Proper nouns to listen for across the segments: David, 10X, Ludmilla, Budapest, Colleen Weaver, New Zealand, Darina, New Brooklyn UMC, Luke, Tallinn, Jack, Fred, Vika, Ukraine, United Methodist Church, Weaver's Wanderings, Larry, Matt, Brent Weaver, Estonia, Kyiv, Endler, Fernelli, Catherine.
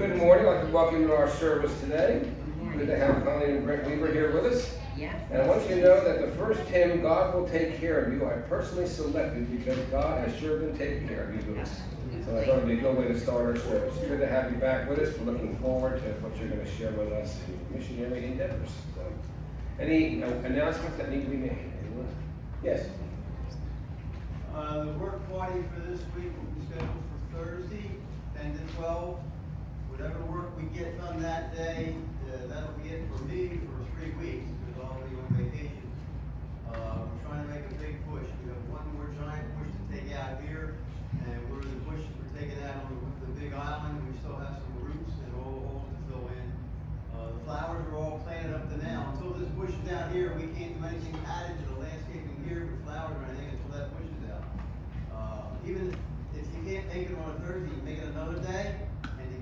Good morning. I'd like to welcome you to our service today. Good to have Colleen and Brent Weaver here with us. Yeah. And I want you to know that the first hymn, God Will Take Care of You, I personally selected because God has sure been taking care of you. So I thought it would be a good way to start our service. Good to have you back with us. We're looking forward to what you're going to share with us in missionary endeavors. So, any announcements that need to be made? Yes. The work party for this week will be scheduled for Thursday, 10 to 12. Whatever work we get done that day, that'll be it for me for 3 weeks, because I'll be on vacation. We're trying to make a big push. We have one more giant push to take out here, and we're in the push for taking out on the big island. We still have some roots and old holes to fill in. The flowers are all planted up to now. Until this bush is out here, we can't do anything added to the landscaping here with flowers or anything until that bush is out. Even if you can't make it on a Thursday, you make it another day.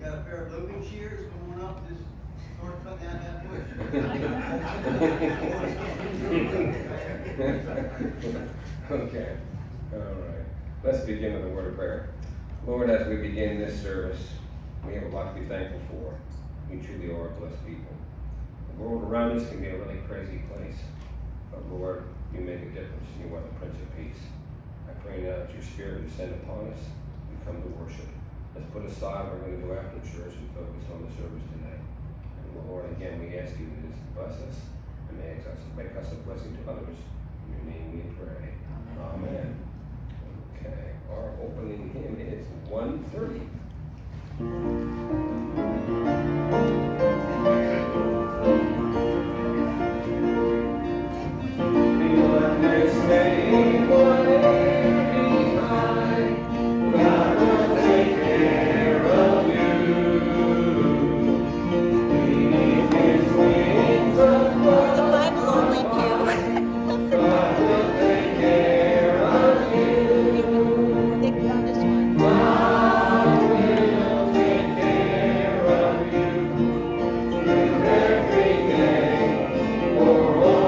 Got a pair of looping shears going up, just sort of cut down that bush. Okay. All right. Let's begin with a word of prayer. Lord, as we begin this service, we have a lot to be thankful for. We truly are a blessed people. The world around us can be a really crazy place, but Lord, you make a difference. You are the Prince of Peace. I pray now that your Spirit would descend upon us and come to worship. Let's put aside what we're going to do after church and focus on the service tonight. And Lord, again, we ask you to just bless us and make us a blessing to others. In your name we pray. Amen. Okay, our opening hymn is 130. One next day, one every time. God will take care of you. Beneath his wings of love. The Bible only two. God will take care of you. They found this one. God will take care of you. With every day or on the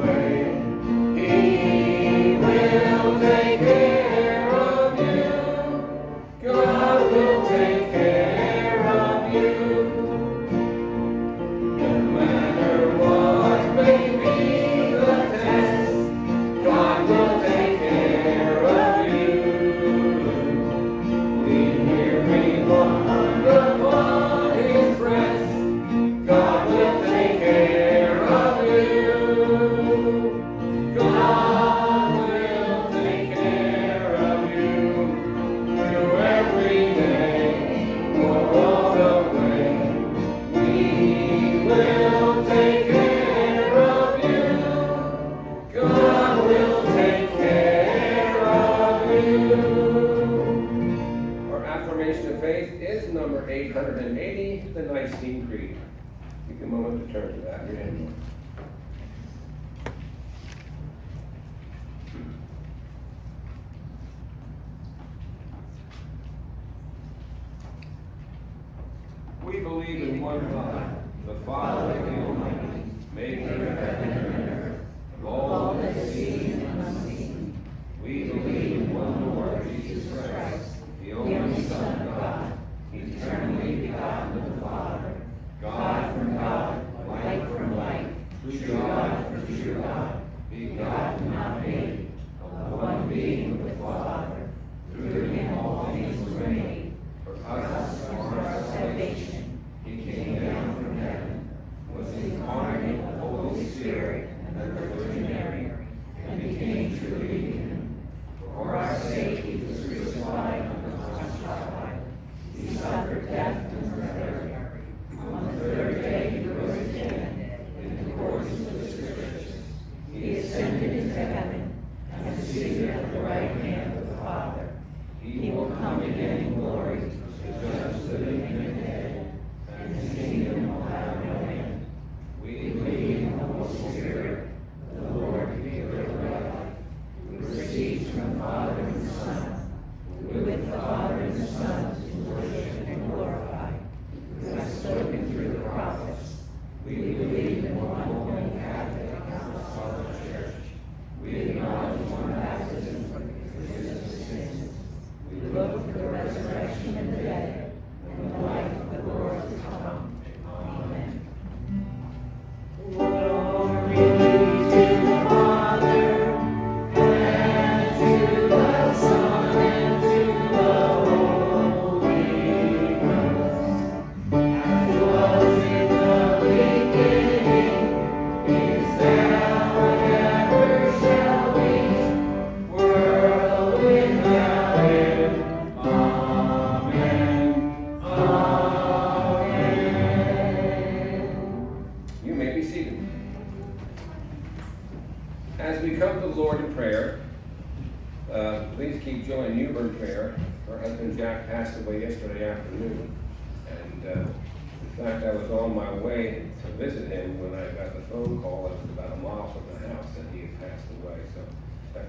way. He will take care. We believe in one Lord.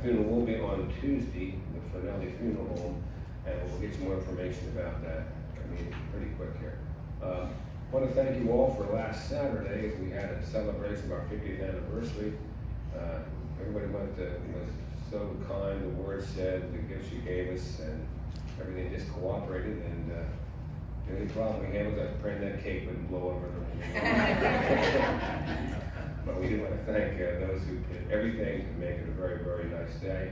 Funeral will be on Tuesday, the Fernelli Funeral Home, and we'll get some more information about that. I mean, pretty quick here. I want to thank you all for last Saturday. We had a celebration of our 50th anniversary. Everybody was so kind, the word said, the gifts you gave us, and everything just cooperated. And the only problem we had was I was praying that cake wouldn't blow over the room. But we do want to thank those who did everything to make it a very, very nice day.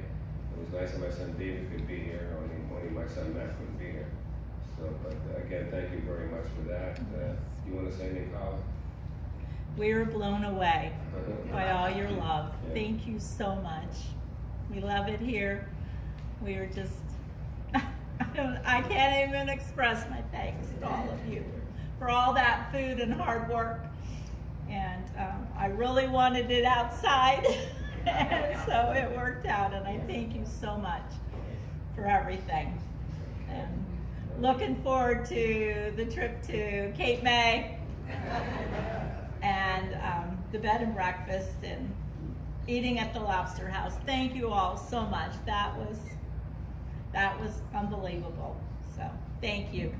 It was nice that my son David could be here, only my son Matt couldn't be here. So, but again, thank you very much for that. You want to say anything, Colin? We are blown away by all your love. Yeah. Thank you so much. We love it here. We are just, I can't even express my thanks to all of you for all that food and hard work. And I really wanted it outside, and so it worked out, and I thank you so much for everything. And looking forward to the trip to Cape May, and the bed and breakfast, and eating at the Lobster House. Thank you all so much. That was unbelievable, so thank you.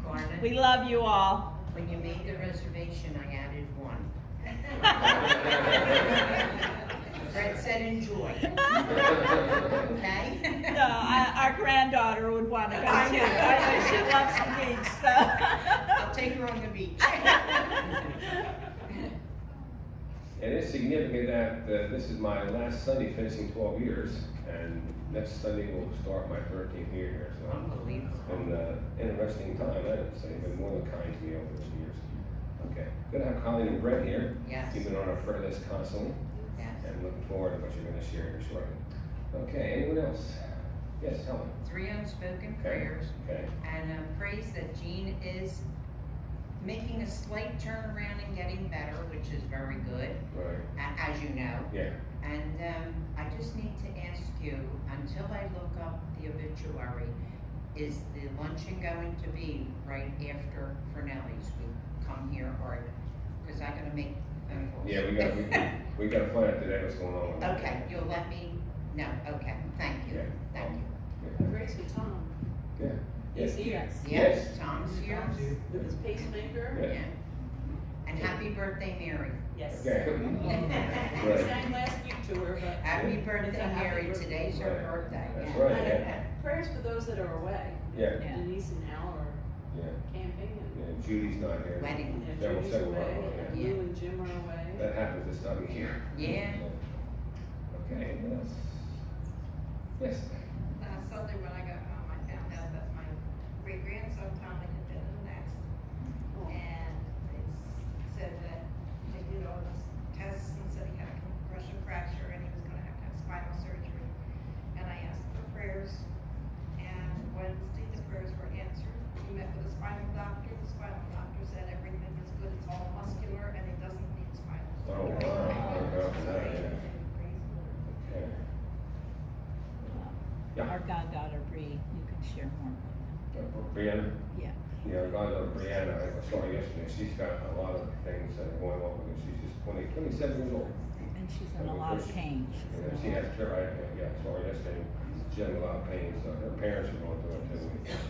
We love you all. When you made the reservation, I added one. Fred said enjoy. Okay? No, our granddaughter would want to go too. She loves the beach, so. I'll take her on the beach. And it's significant that this is my last Sunday finishing 12 years, and next Sunday will start my 13th year here. So unbelievable. And interesting time, I would say. You've been more than kind to me over the years. Okay, good to have Colleen and Brent here. Yes. You've been on our prayer list constantly. Yes. And looking forward to what you're going to share here shortly. Okay, anyone else? Yes, Helen. 3 unspoken prayers. Okay. And praise that Jean is making a slight turnaround and getting better, which is very good. Right. As you know. Yeah. And I just need to ask you, until I look up the obituary, is the luncheon going to be right after Fernelli's week? Come here, or because I gotta make phone calls. Yeah, we gotta find out today what's going on. Okay, you'll let me know. Okay, thank you. Yeah. Thank you. Grace with Tom. Yeah. Yes. He's here. Yes. Yes. Tom's here. With his pacemaker. Yeah. Yeah. And happy birthday, Mary. Yes. Okay. We sang last week to her, but happy birthday, Mary. Birthday. Today's her birthday. That's right. Yeah. Prayers for those that are away. Yeah. Denise and Al are camping. Judy's not here. Wedding. Yeah, Judy's away. You and Jim are away. That happens this time of year. Yeah. Okay. Anyone else? Yes. Last Sunday when I got home, I found out that my great grandson Tommy had been in an accident, and they said that they did all those tests and said he had a compression fracture and he was going to have spinal surgery. And I asked for prayers, and Wednesday the prayers were answered. He met with a spinal doctor. The spinal doctor said everything is good. It's all muscular, and it doesn't need spinal. Oh, wow. Okay. Yeah. Our goddaughter Bree, you can share more. Brianna? Yeah. Yeah, our goddaughter Brianna, I saw her yesterday. She's got a lot of things that are going on with her. She's just 27 years old. And she's in a lot of pain. She has thyroid. Yeah, I saw her yesterday. She's in a lot of pain, so her parents are going through it too. Yes.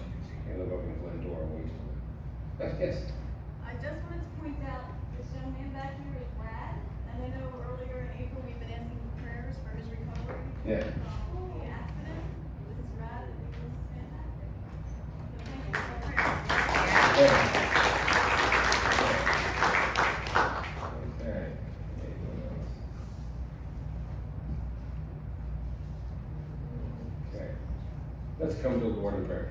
I just wanted to point out this young man back here is Brad, and I know earlier in April we've been asking prayers for his recovery. Yeah. The accident. This is Brad, and he was fantastic. So thank you for prayers. Okay. Okay. Let's come to the Lord in prayer.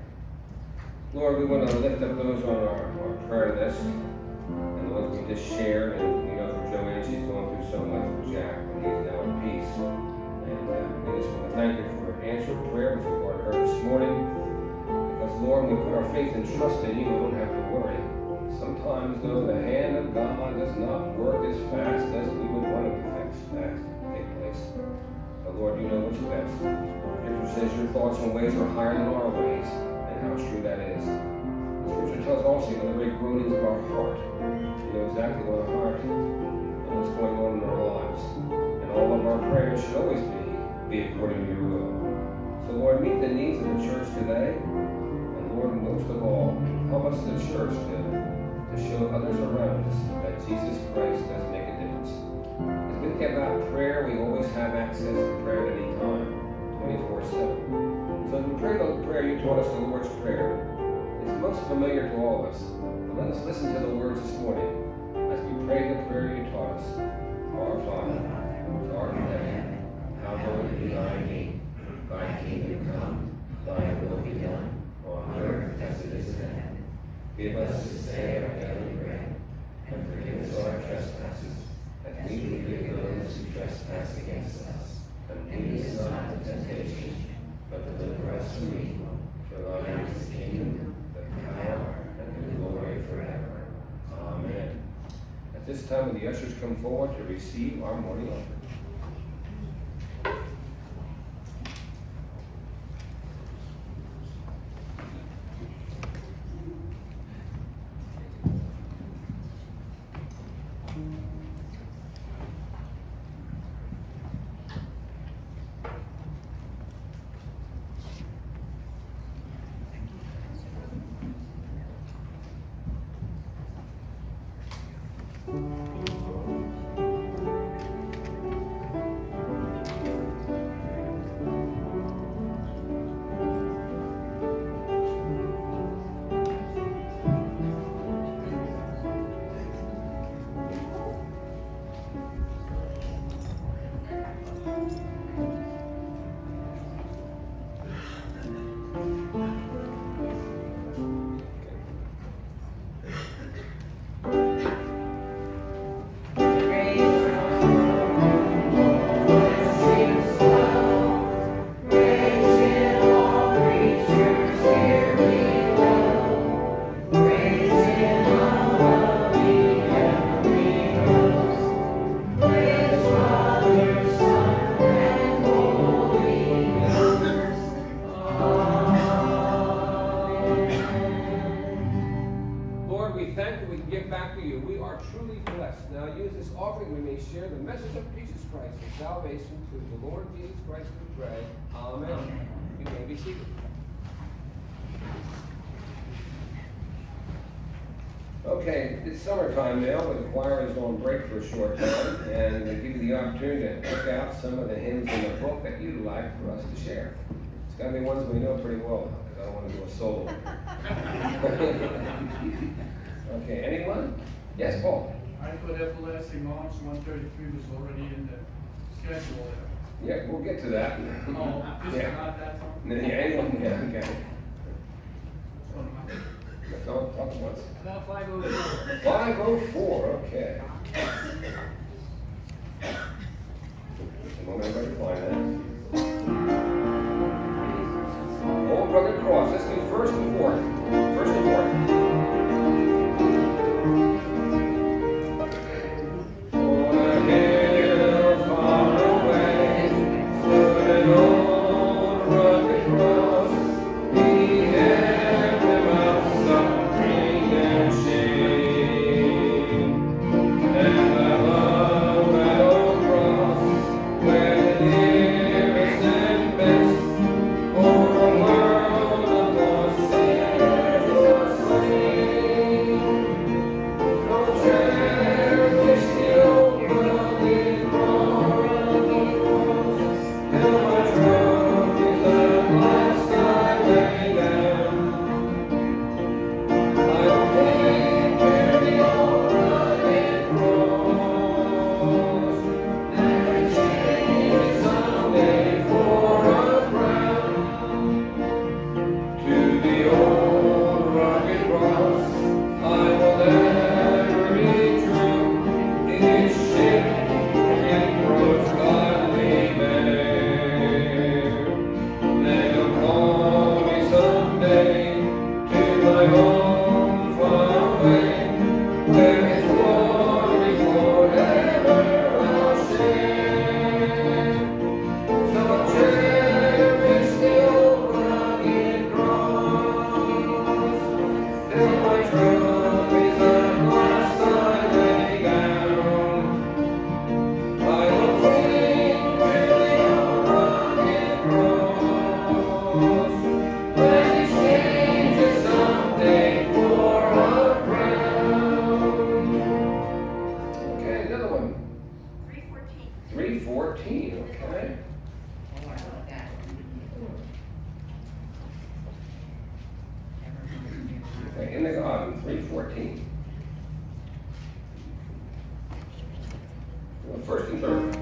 Lord, we want to lift up those on our prayer list and the ones we just share. And we know for Joanne, she's going through so much for Jack, and he's now in peace. And we just want to thank you for your answered prayer, which we brought her this morning. Because, Lord, we put our faith and trust in you, we don't have to worry. Sometimes, though, the hand of God does not work as fast as we would want it to take place. But, Lord, you know what's best. Scripture says your thoughts and ways are higher than our ways, and how true that is. Scripture tells also that every groanings of our heart, you know exactly what our heart is and what's going on in our lives. And all of our prayers should always be according to your will. So, Lord, meet the needs of the church today. And, Lord, most of all, help us, the church, to show others around us that Jesus Christ does make a difference. As we think about prayer, we always have access to prayer at any time, 24/7. So as we pray the prayer, you taught us the Lord's Prayer. It's most familiar to all of us. But let us listen to the words this morning as we pray the prayer you taught us. Our Father, who art in heaven, hallowed be thy name. Thy kingdom come, thy will be done, on earth as it is in heaven. Give us this day our daily bread, and forgive us our trespasses, as we forgive those who trespass against us. And lead us not into temptation, but deliver us from evil. For thine is the kingdom, the power, and the glory forever. Amen. At this time, will the ushers come forward to receive our morning offering? Salvation through the Lord Jesus Christ we pray. Amen. You may be seated. Okay, it's summertime now, but the choir is on break for a short time, and they give you the opportunity to pick out some of the hymns in the book that you'd like for us to share. It's got to be ones we know pretty well, because I don't want to do a solo. Okay, anyone? Yes, Paul. I put Everlasting Arms, 133 was already in the schedule there. Yeah, we'll get to that. Oh, just yeah. Not that song? Yeah, anyone? Yeah, okay. That's all talk once. About 504. 504, okay. Just a moment, I'm going to find that. Old Brother Cross, let's do first and fourth. First and fourth. Okay, in the garden, 3:14. The first and third.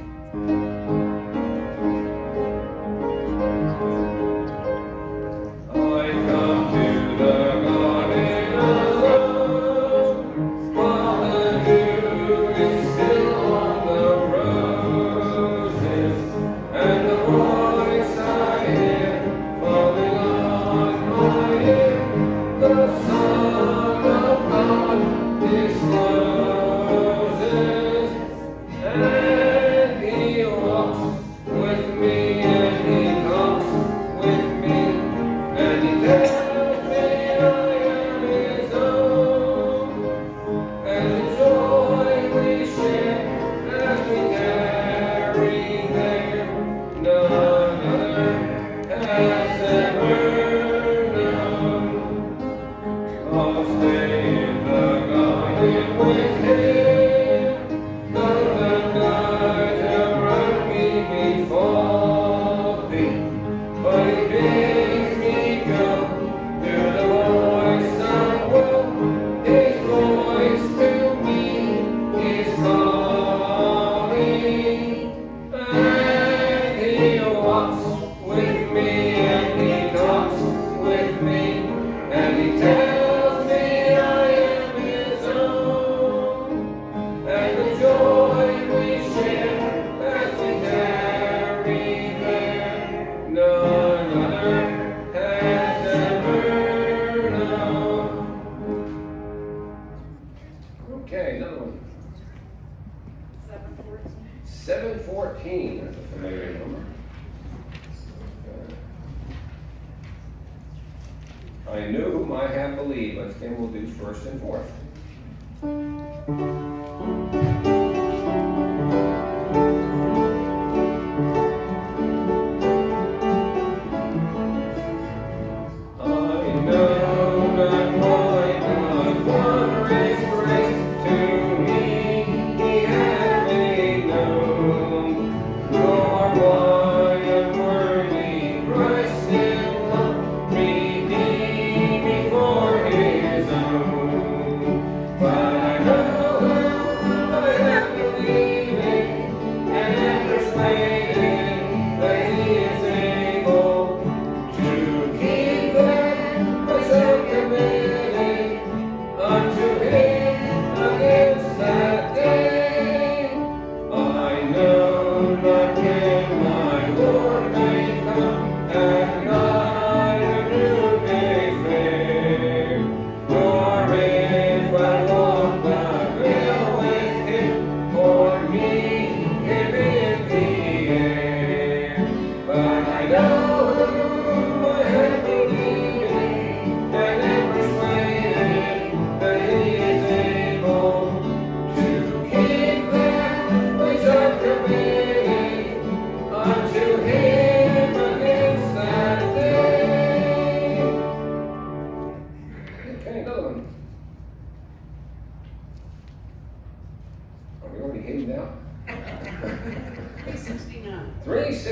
This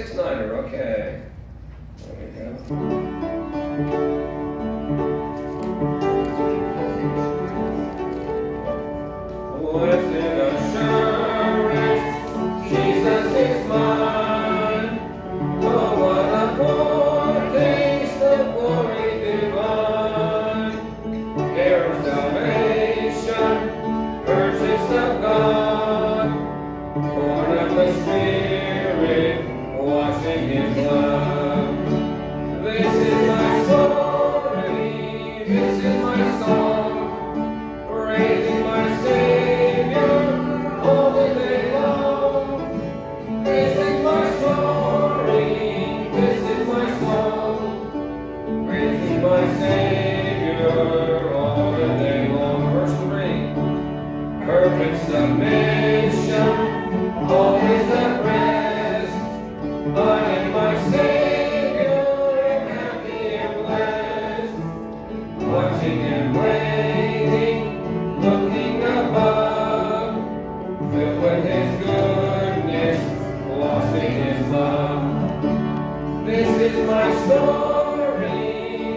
is my story,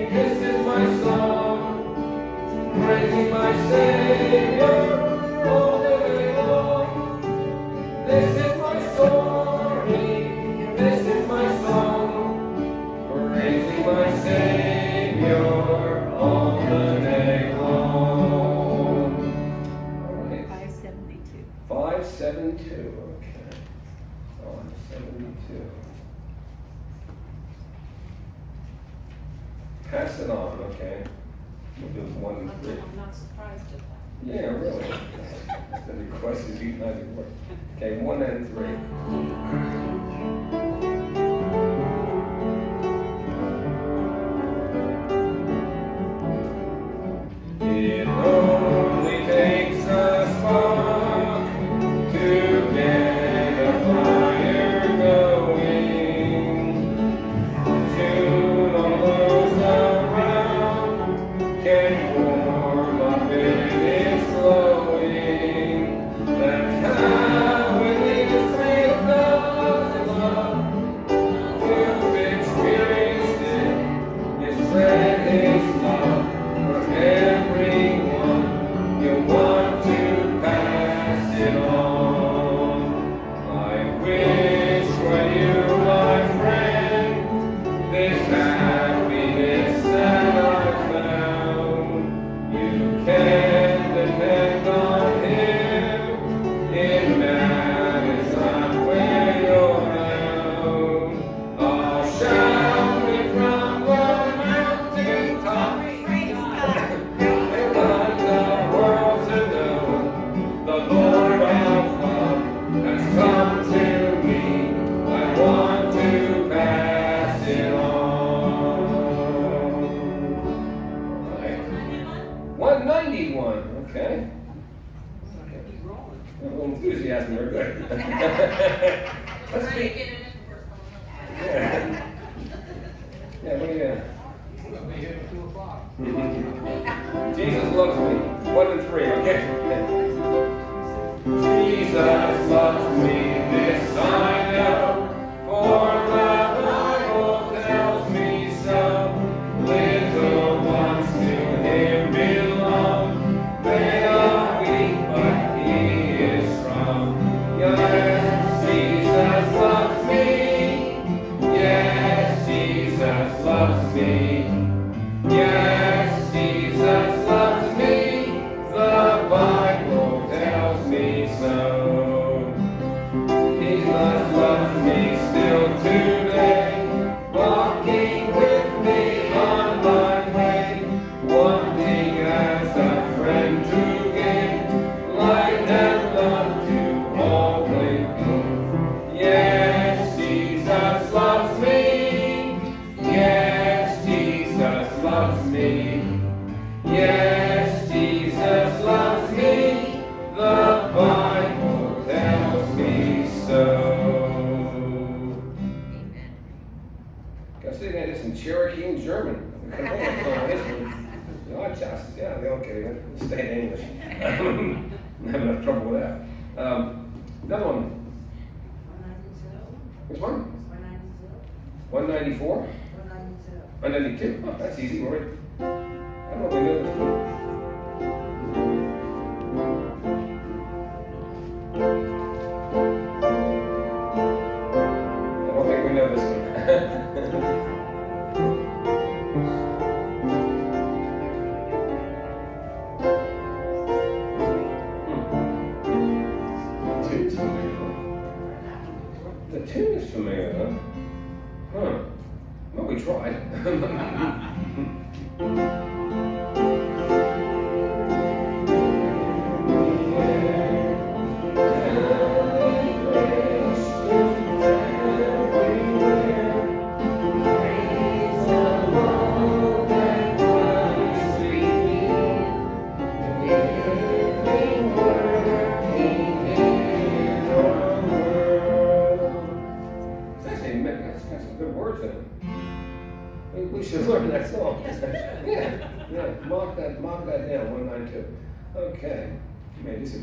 this is my song, praising my Savior all the day long. This is my story, this is my song, praising my Savior all the day long. Right. 572. 572. Okay. 572. Pass it on, okay? We'll do one and three. I'm not surprised at that. Yeah, really. The request is eating out your work. Okay, 1 and 3.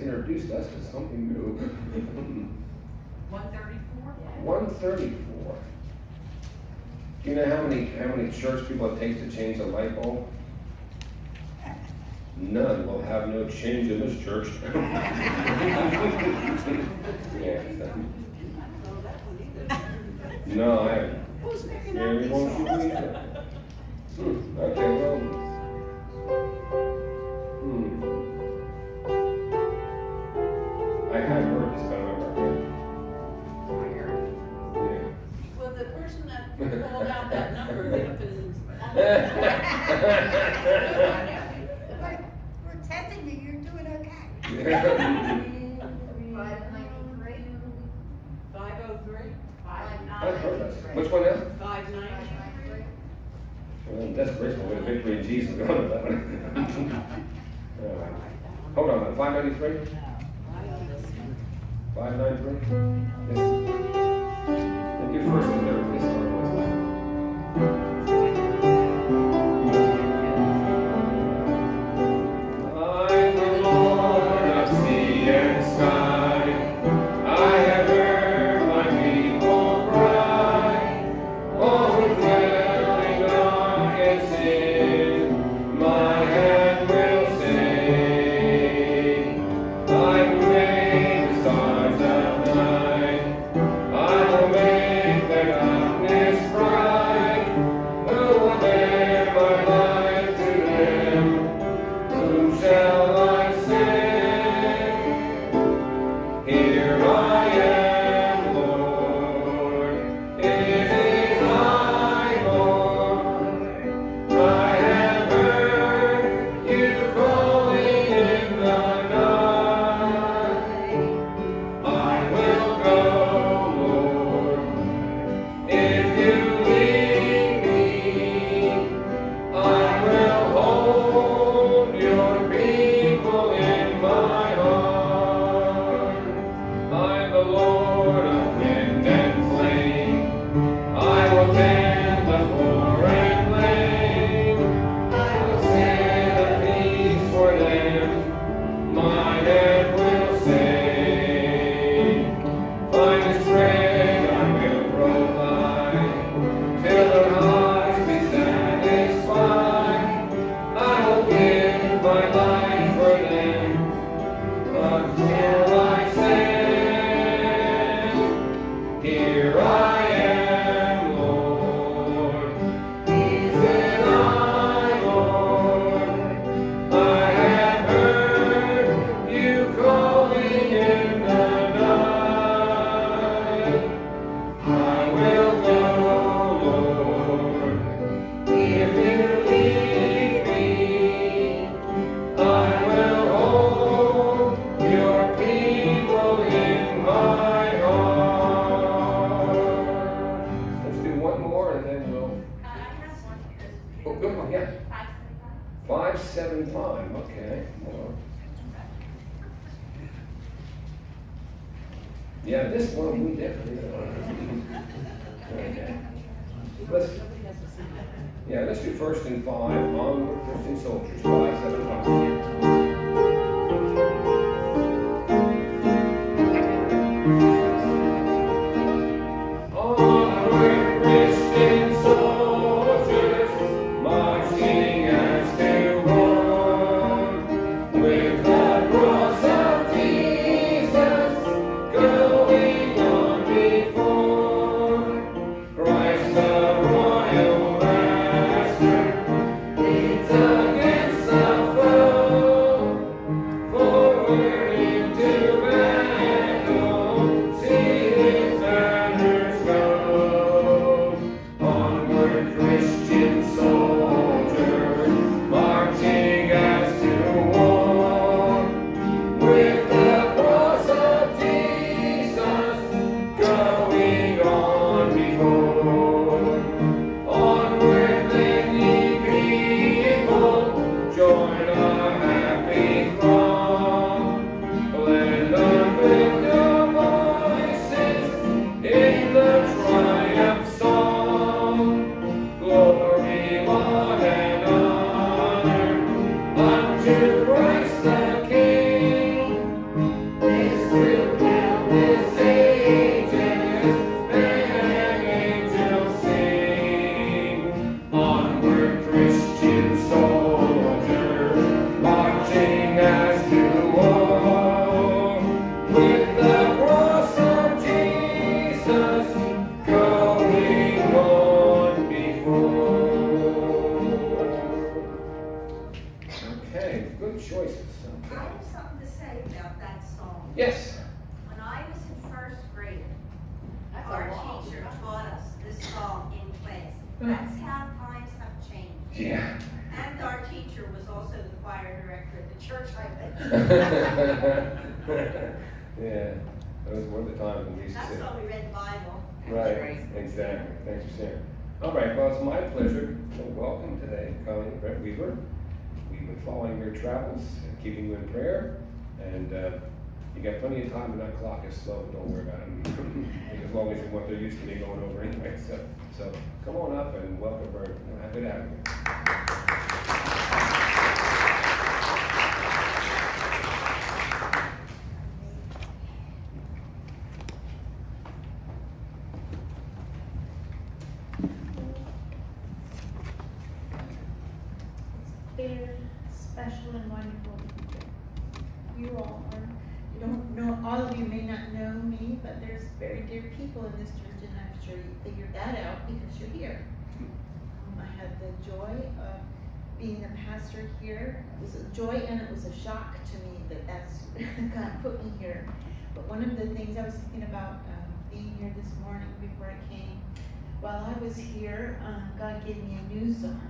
Introduced us to something new. 134. 134. Do you know how many church people it takes to change a light bulb? none will have no change in this church. Yeah, no, I haven't. Yeah, we won't shoot me either. Okay, well. I have heard this, but I don't remember. Yeah. Well, the person that called out that number went up and... We're testing you. You're doing okay. Yeah. 503. 593. Which one is? 593. Well, desperation with a victory in Jesus. Hold on, man. 593. 593. Yes. Thank you first and third. This one. Christian soldier, great choices. I have something to say about that song. Yes. When I was in first grade, our teacher taught us this song in class. That's how times have changed. Yeah. And our teacher was also the choir director at the church I went to. Yeah. That was one of the times when we used to sing. That's how we read the Bible. Right. Exactly. Thanks for sharing. All right. Well, it's my pleasure to welcome today Colleen Brent Weaver. We've been following your travels and keeping you in prayer. And you got plenty of time, and that clock is slow. Don't worry about it. As long as you want, they're used to me going over anyway. So come on up and welcome her. I'm happy to have you. It's very special and wonderful to be here. You all are. Don't know, all of you may not know me, but there's very dear people in this church, and I'm sure you figured that out because you're here. I had the joy of being the pastor here. It was a joy and it was a shock to me that that's God put me here. But one of the things I was thinking about being here this morning before I came, while I was here, God gave me a new song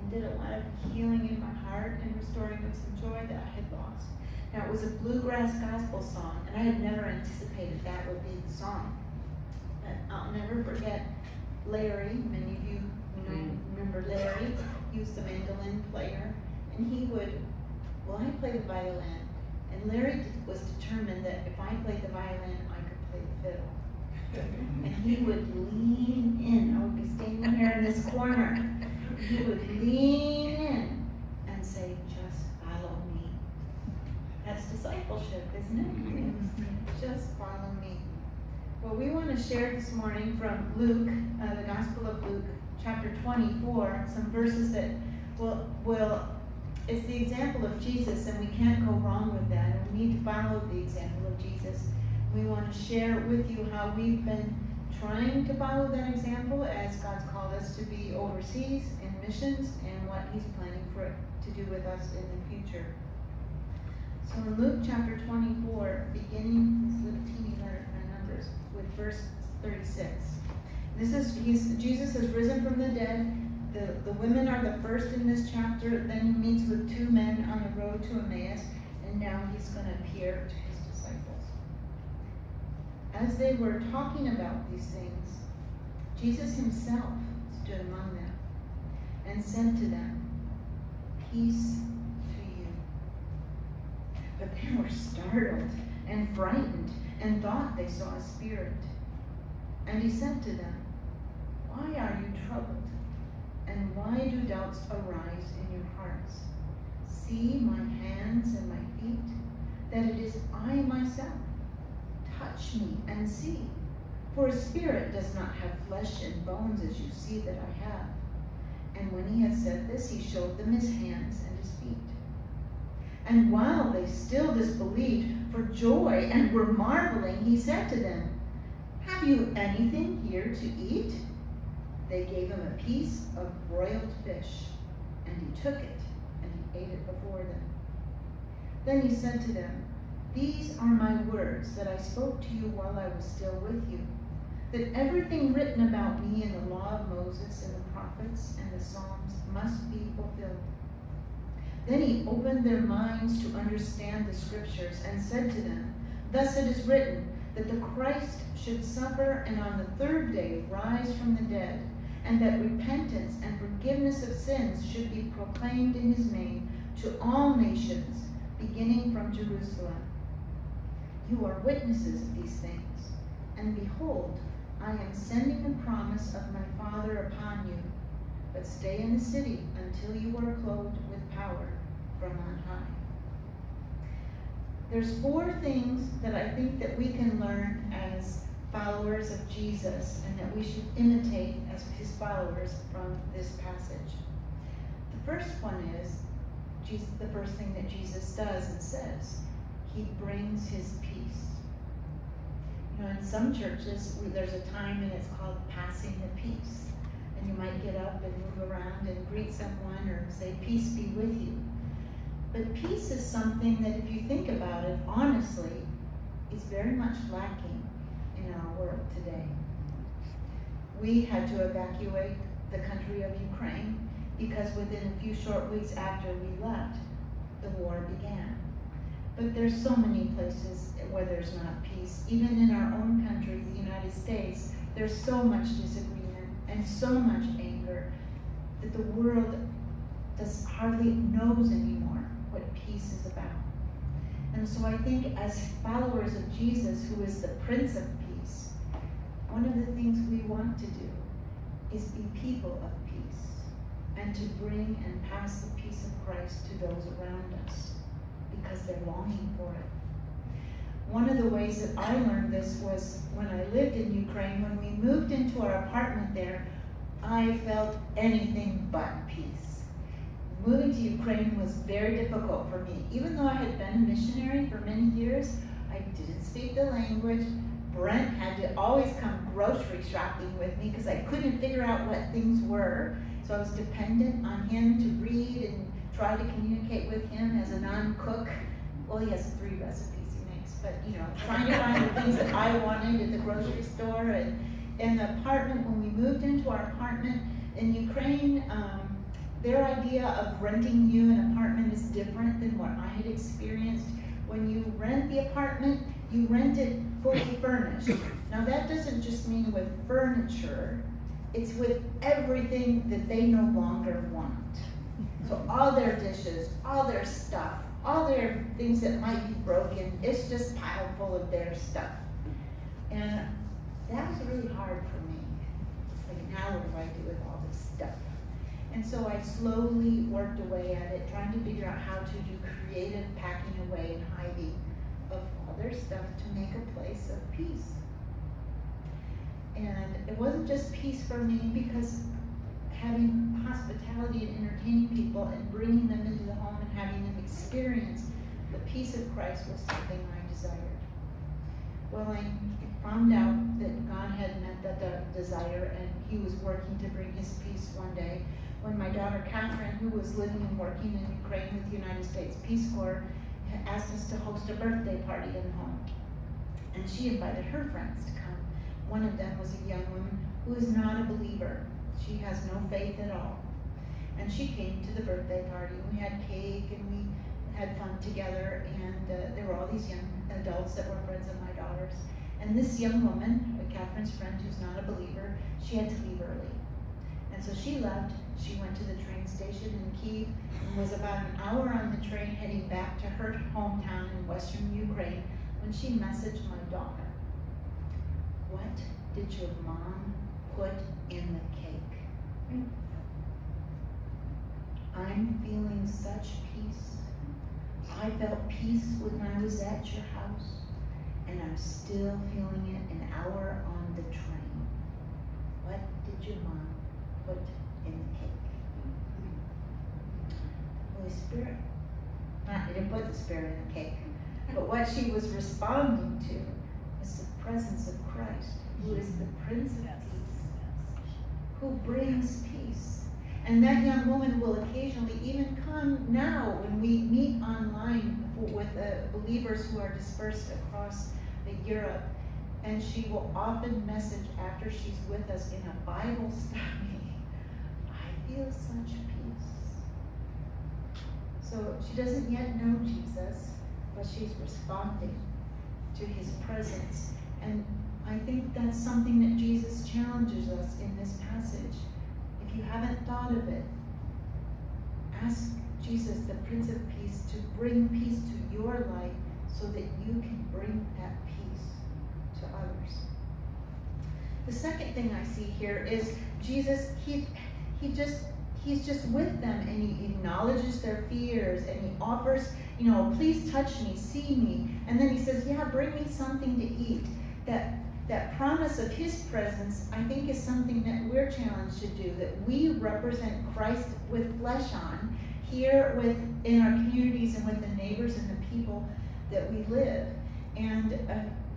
and did a lot of healing in my heart and restoring of some joy that I had lost. Now, it was a bluegrass gospel song, and I had never anticipated that would be the song. But I'll never forget Larry. Many of you remember Larry. He was the mandolin player, and he would, well, I played the violin, and Larry was determined that if I played the violin, I could play the fiddle. And he would lean in. I would be standing here in this corner. He would lean in and say, "Just follow me." That's discipleship, isn't it? Just follow me. Well, we want to share this morning from Luke, the Gospel of Luke, chapter 24, some verses that will it's the example of Jesus, and we can't go wrong with that. And we need to follow the example of Jesus. We want to share with you how we've been trying to follow that example as God's called us to be overseas in missions and what he's planning for to do with us in the future. So in Luke chapter 24, beginning this little teeny letter of numbers with verse 36. This is Jesus has risen from the dead. The women are the first in this chapter. Then he meets with two men on the road to Emmaus, and now he's going to appear to his disciples. As they were talking about these things, Jesus himself stood among them and said to them, "Peace." But they were startled and frightened and thought they saw a spirit. And he said to them, "Why are you troubled? And why do doubts arise in your hearts? See my hands and my feet, that it is I myself. Touch me and see. For a spirit does not have flesh and bones as you see that I have." And when he had said this, he showed them his hands and his feet. And while they still disbelieved for joy and were marveling, he said to them, "Have you anything here to eat?" They gave him a piece of broiled fish, and he took it and he ate it before them. Then he said to them, "These are my words that I spoke to you while I was still with you, that everything written about me in the law of Moses and the prophets and the Psalms must be fulfilled." Then he opened their minds to understand the scriptures and said to them, "Thus it is written that the Christ should suffer and on the third day rise from the dead, and that repentance and forgiveness of sins should be proclaimed in his name to all nations, beginning from Jerusalem. You are witnesses of these things, and behold, I am sending the promise of my Father upon you. But stay in the city until you are clothed with power from on high." There's four things that I think that we can learn as followers of Jesus and that we should imitate as his followers from this passage. The first one is the first thing that Jesus does and says. He brings his peace. You know, in some churches, there's a time and it's called passing the peace. And you might get up and move around and greet someone or say, "Peace be with you." But peace is something that, if you think about it, honestly, is very much lacking in our world today. We had to evacuate the country of Ukraine because within a few short weeks after we left, the war began. But there's so many places where there's not peace. Even in our own country, the United States, there's so much disagreement and so much anger that the world hardly knows anymore what peace is about. And so I think as followers of Jesus, who is the Prince of Peace, one of the things we want to do is be people of peace and to bring and pass the peace of Christ to those around us because they're longing for it. One of the ways that I learned this was when I lived in Ukraine. When we moved into our apartment there, I felt anything but peace. Moving to Ukraine was very difficult for me. Even though I had been a missionary for many years, I didn't speak the language. Brent had to always come grocery shopping with me because I couldn't figure out what things were. So I was dependent on him to read and try to communicate with him as a non-cook. Well, he has 3 recipes he makes, but you know, trying to find the things that I wanted at the grocery store and in the apartment. When we moved into our apartment in Ukraine, their idea of renting you an apartment is different than what I had experienced. When you rent the apartment, you rent it fully furnished. Now that doesn't just mean with furniture, it's with everything that they no longer want. So all their dishes, all their stuff, all their things that might be broken, it's just piled full of their stuff. And that was really hard for me. It's like, now what do I do with all this stuff? And so I slowly worked away at it, trying to figure out how to do creative packing away and hiding of other stuff to make a place of peace. And it wasn't just peace for me, because having hospitality and entertaining people and bringing them into the home and having them experience the peace of Christ was something I desired. Well, I found out that God had met that desire, and he was working to bring his peace one day. When my daughter Catherine, who was living and working in Ukraine with the United States Peace Corps, asked us to host a birthday party in home. And she invited her friends to come. One of them was a young woman who is not a believer. She has no faith at all. And she came to the birthday party. We had cake and we had fun together. And there were all these young adults that were friends of my daughter's. And this young woman, Catherine's friend, who's not a believer, she had to leave early. And so she left. She went to the train station in Kyiv and was about an hour on the train heading back to her hometown in western Ukraine when she messaged my daughter. What did your mom put in the cake? I'm feeling such peace. I felt peace when I was at your house, and I'm still feeling it an hour on the train. What did your mom put in the cake? Holy Spirit. Not, I didn't put the Spirit in the cake, but what she was responding to was the presence of Christ, who is the Prince of Peace, who brings peace. And that young woman will occasionally even come now when we meet online with believers who are dispersed across Europe, and she will often message after she's with us in a Bible study, I feel such peace. So she doesn't yet know Jesus, but she's responding to his presence. And I think that's something that Jesus challenges us in this passage. If you haven't thought of it, ask Jesus, the Prince of Peace, to bring peace to your life so that you can bring that peace to others. The second thing I see here is Jesus, he's just with them, and he acknowledges their fears, and he offers, you know, please touch me, see me. And then he says, yeah, bring me something to eat. That promise of his presence, I think, is something that we're challenged to do, that we represent Christ with flesh on, here within our communities and with the neighbors and the people that we live. And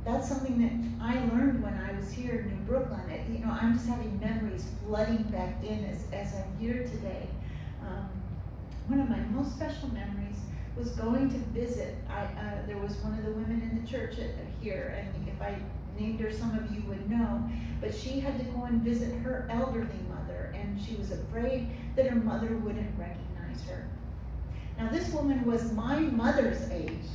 that's something that I learned when I was here in New Brooklyn. You know, I'm just having memories flooding back in as I'm here today. one of my most special memories was going to visit, there was one of the women in the church here, and if I named her, some of you would know, but she had to go and visit her elderly mother, and she was afraid that her mother wouldn't recognize her. Now, this woman was my mother's age,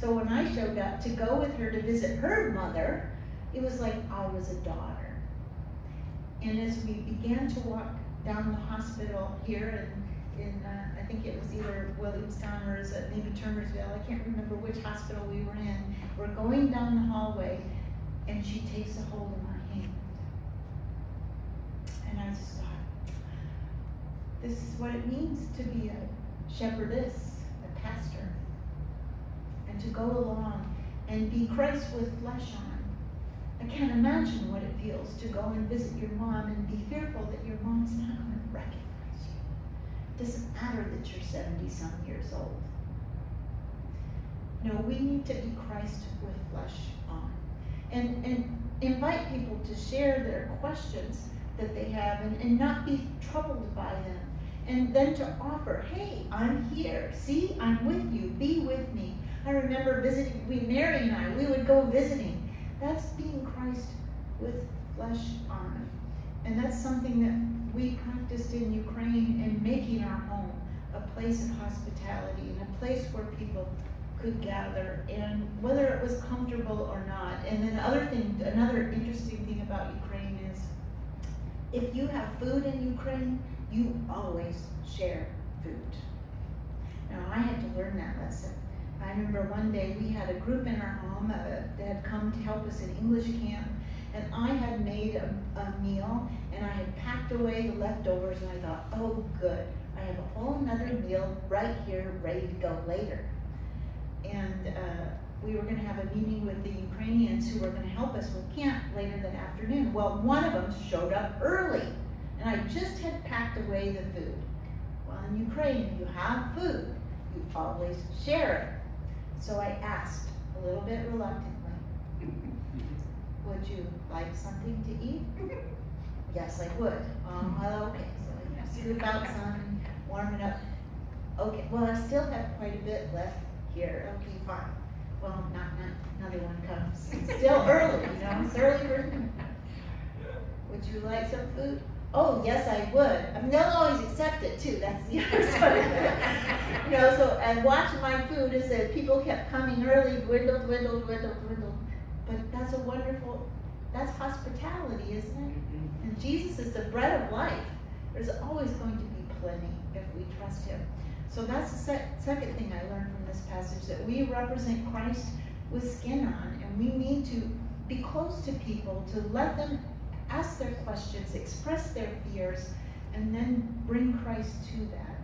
so when I showed up to go with her to visit her mother, it was like I was a daughter. And as we began to walk down the hospital here in I think it was either Williamstown or maybe Turnersville, I can't remember which hospital we were in. We're going down the hallway, and she takes a hold of my hand. And I just thought, this is what it means to be a shepherdess, a pastor, and to go along and be Christ with flesh on. I can't imagine what it feels to go and visit your mom and be fearful that your mom's not going to recognize you. It doesn't matter that you're 70-some years old. No, we need to be Christ with flesh on. And invite people to share their questions that they have and not be troubled by them. And then to offer, hey, I'm here. See, I'm with you. Be with me. I remember visiting, Mary and I, we would go visiting. That's being Christ with flesh on. And that's something that we practiced in Ukraine and making our home a place of hospitality and a place where people could gather, and whether it was comfortable or not. And then another interesting thing about Ukraine is if you have food in Ukraine, you always share food. Now, I had to learn that lesson. I remember one day we had a group in our home that had come to help us in English camp, and I had made a meal, and I had packed away the leftovers, and I thought, oh good, I have a whole another meal right here ready to go later. And we were going to have a meeting with the Ukrainians who were going to help us with camp later that afternoon. Well, one of them showed up early, and I just had packed away the food. Well, in Ukraine, if you have food, you always share it. So I asked, a little bit reluctantly, would you like something to eat? Yes, I would. Well, okay, so I scoop out some, warm it up. Okay, well, I still have quite a bit left here. Okay, fine. Well, not another one comes. It's still early, you know, it's early for me. Would you like some food? Oh, yes, I would. I mean, they'll always accept it, too. That's the other side of it. You know, so, and watching my food is that people kept coming early, dwindled. But that's a wonderful, that's hospitality, isn't it? And Jesus is the bread of life. There's always going to be plenty if we trust him. So that's the second thing I learned from this passage, that we represent Christ with skin on, and we need to be close to people, to let them ask their questions, express their fears, and then bring Christ to that.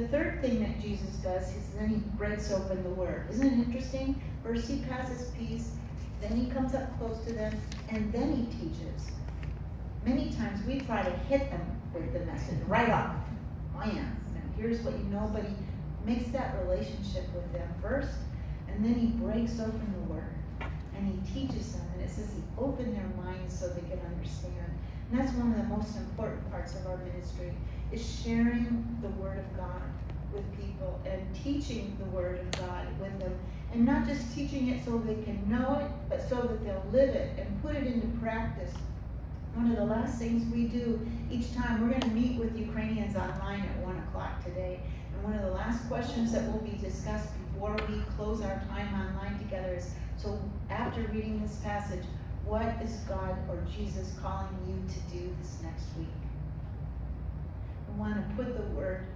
The third thing that Jesus does is then he breaks open the word. Isn't it interesting? First he passes peace, then he comes up close to them, and then he teaches. Many times we try to hit them with the message right off. I am. Here's what you know, but he makes that relationship with them first, and then he breaks open the word. And he teaches them, and it says he opened their minds so they could understand. And that's one of the most important parts of our ministry, is sharing the word of God with people and teaching the word of God with them. And not just teaching it so they can know it, but so that they'll live it and put it into practice. One of the last things we do each time, we're going to meet with Ukrainians online at 1 o'clock today. And one of the last questions that will be discussed before we close our time online together is, so after reading this passage, what is God or Jesus calling you to do this next week? We want to put the word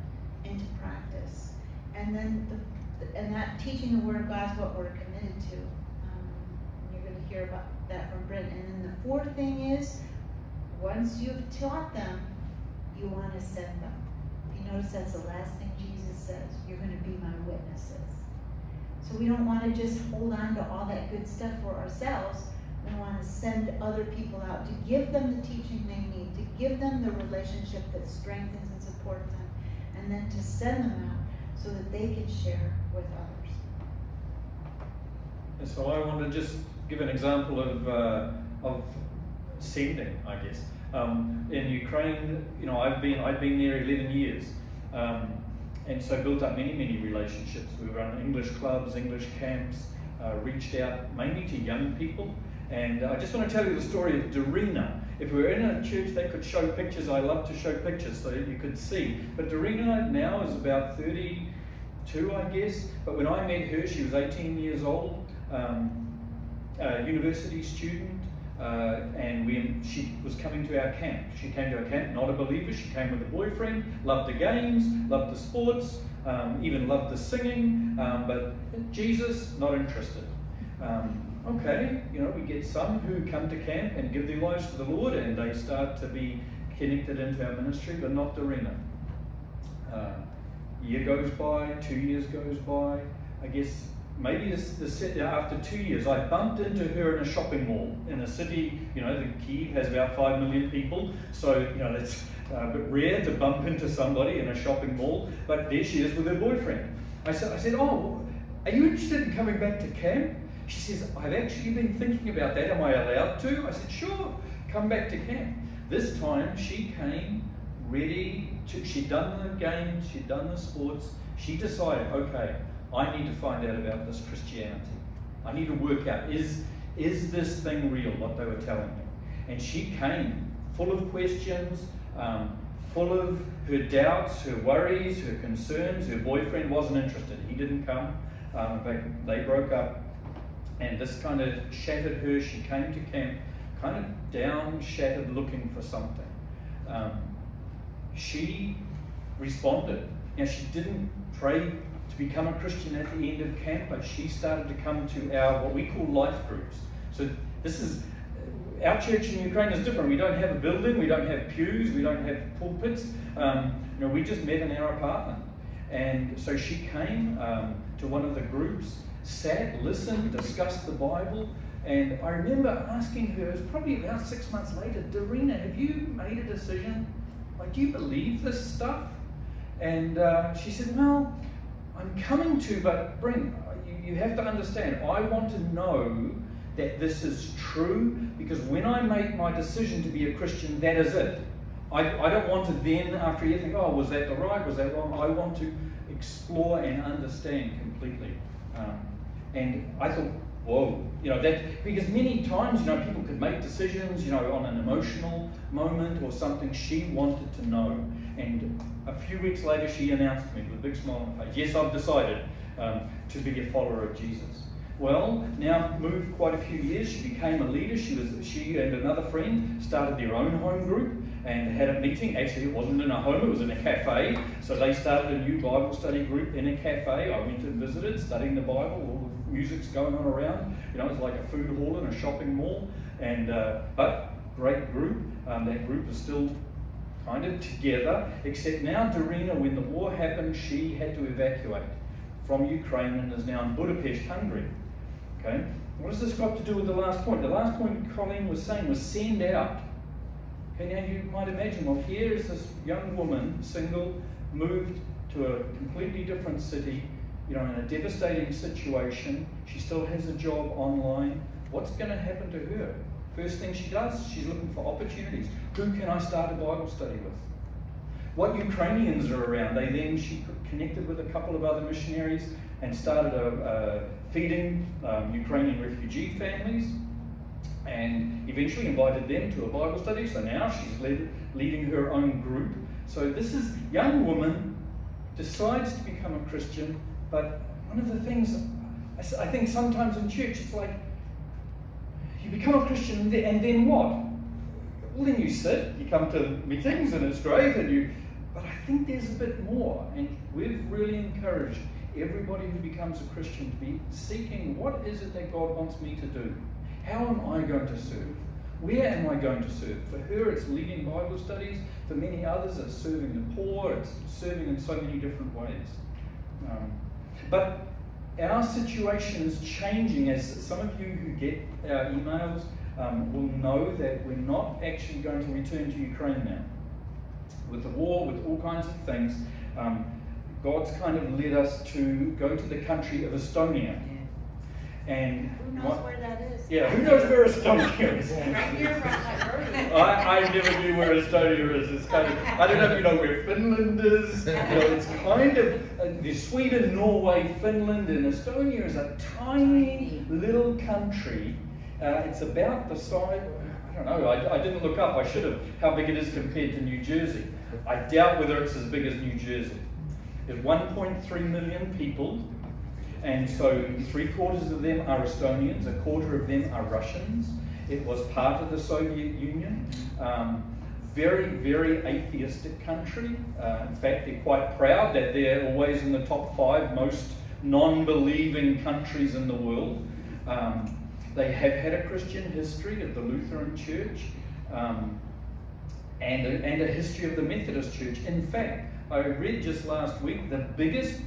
into practice. And then that teaching the word of God is what we're committed to. You're going to hear about that from Brent. And then the fourth thing is, once you've taught them, you want to send them. You notice that's the last thing Jesus says, you're going to be my witnesses. So we don't want to just hold on to all that good stuff for ourselves. We want to send other people out, to give them the teaching they need, to give them the relationship that strengthens and supports them, and then to send them out so that they can share with others. And so I want to just give an example of sending, I guess. In Ukraine, you know, I've been there 11 years. and so built up many, many relationships. We run English clubs, English camps, reached out mainly to young people. And I just want to tell you the story of Darina. If we were in a church, they could show pictures. I love to show pictures so that you could see. But Darina now is about 32, I guess. But when I met her, she was 18 years old, a university student. And she was coming to our camp. She came to our camp, not a believer. She came with a boyfriend, loved the games, loved the sports, even loved the singing. But Jesus, not interested. Okay, you know, we get some who come to camp and give their lives to the Lord and they start to be connected into our ministry, but not Darina. Year goes by, 2 years goes by. I guess maybe after 2 years, I bumped into her in a shopping mall in a city, you know, the Kyiv has about 5 million people. So, you know, it's a bit rare to bump into somebody in a shopping mall, but there she is with her boyfriend. I said, oh, are you interested in coming back to camp? She says, I've actually been thinking about that. Am I allowed to? I said, sure, come back to camp. This time she came ready. She'd done the games, she'd done the sports. She decided, okay, I need to find out about this Christianity. I need to work out, is this thing real, what they were telling me? And she came full of questions, full of her doubts, her worries, her concerns. Her boyfriend wasn't interested. He didn't come. They broke up. And this kind of shattered her. She came to camp kind of down, shattered, looking for something. She responded. Now, she didn't pray to become a Christian at the end of camp, but she started to come to our, what we call life groups. So this is, our church in Ukraine is different. We don't have a building, we don't have pews, we don't have pulpits. You know, we just met in our apartment. And so she came to one of the groups, sat, listened, discussed the Bible, and I remember asking her, it was probably about 6 months later, Darina, have you made a decision? Like, do you believe this stuff? And she said, well, I'm coming to, but Brent, you have to understand, I want to know that this is true, because when I make my decision to be a Christian, that is it. I don't want to then, after a year, think, oh, was that the right, was that wrong? I want to explore and understand completely. And I thought, whoa, you know, that, because many times, you know, people could make decisions, you know, on an emotional moment or something. She wanted to know. And a few weeks later, she announced to me with a big smile on her face, yes, I've decided to be a follower of Jesus. Well, now moved quite a few years. She became a leader. She and another friend started their own home group and had a meeting. Actually, it wasn't in a home, it was in a cafe. So they started a new Bible study group in a cafe. I went and visited, studying the Bible. All the music's going on around. You know, it's like a food hall in a shopping mall. And but great group. That group is still kind of together, except now Darina, when the war happened, she had to evacuate from Ukraine and is now in Budapest, Hungary. Okay, what has this got to do with the last point? The last point Colleen was saying was send out. Okay, now you might imagine, well, here is this young woman, single, moved to a completely different city, you know, in a devastating situation. She still has a job online. What's going to happen to her? First thing she does, she's looking for opportunities. Who can I start a Bible study with? What Ukrainians are around? She connected with a couple of other missionaries and started feeding Ukrainian refugee families, and eventually invited them to a Bible study. So now she's leading her own group. So this is young woman decides to become a Christian, but one of the things I think sometimes in church, it's like, you become a Christian and then what? Well, then you sit, you come to meetings and it's great, but I think there's a bit more, and we've really encouraged everybody who becomes a Christian to be seeking, what is it that God wants me to do? How am I going to serve? Where am I going to serve? For her, it's leading Bible studies. For many others, it's serving the poor. It's serving in so many different ways. But our situation is changing, as some of you who get our emails will know that we're not actually going to return to Ukraine now. With the war, with all kinds of things, God's kind of led us to go to the country of Estonia. And who knows where that is? Yeah, who knows where Estonia is? Right here, right like I never knew where Estonia is. It's kind of, I don't know if you know where Finland is. You know, it's kind of there's Sweden, Norway, Finland, and Estonia is a tiny little country. It's about the size. I don't know. I didn't look up. I should have. How big it is compared to New Jersey? I doubt whether it's as big as New Jersey. There's 1.3 million people. And so 3/4 of them are Estonians, 1/4 of them are Russians. It was part of the Soviet Union. Very, very atheistic country. In fact, they're quite proud that they're always in the top 5 most non-believing countries in the world. They have had a Christian history of the Lutheran Church and a history of the Methodist Church. In fact, I read just last week the biggest